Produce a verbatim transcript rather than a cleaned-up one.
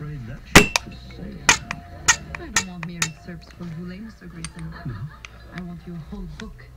afraid that ship was sailing. I don't want mere excerpts for Boulay, Mister Grayson. No? I want your whole book.